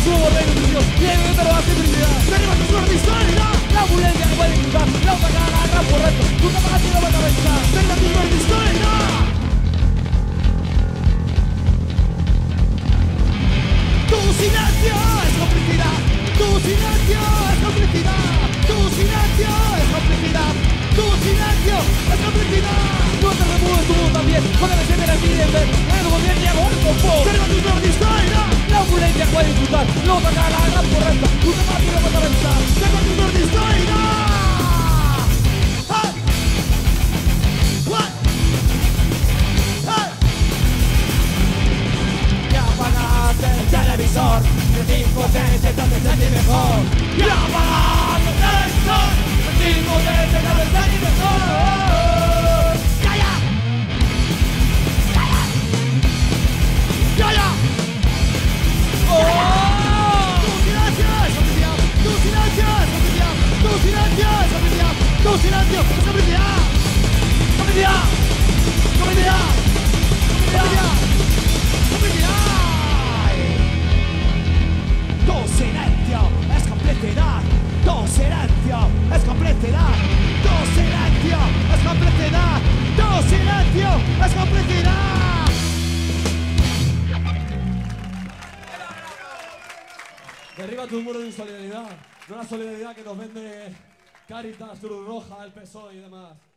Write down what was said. los nuevos reivindicados, vienen de la civilidad. Derriba tus muros de insolidaridad. La violencia no puede quitar, la otra cara agarra por reto, nunca más tiene buena ventaja. Derriba tus muros de insolidaridad. Tu silencio es complicidad, tu silencio es complicidad, tu silencio es complicidad, tu silencio es complicidad. No te remueves tú también, con el SMR pídeme, el gobierno ya no es confort. Derriba tus muros de insolidaridad. La violencia puede disfrutar, la otra cara agarra por reto, nunca más tiene buena ventaja. Derriba tus muros de insolidaridad. Televisor, el impotente trata de sentir mejor. Y apagate el televisor, el impotente trata de sentir mejor. ¡Calla! ¡Calla! ¡Calla! ¡Oh! Tu silencio es complicidad, tu silencio es complicidad, tu silencio es complicidad, tu silencio es complicidad. ¡Complicidad! ¡Complicidad! ¡Complicidad! Es complicidad, tu silencio es complicidad. Derriba tus muros de insolidaridad, no la solidaridad que nos vende Cáritas, Cruz Roja, el PSOE y demás.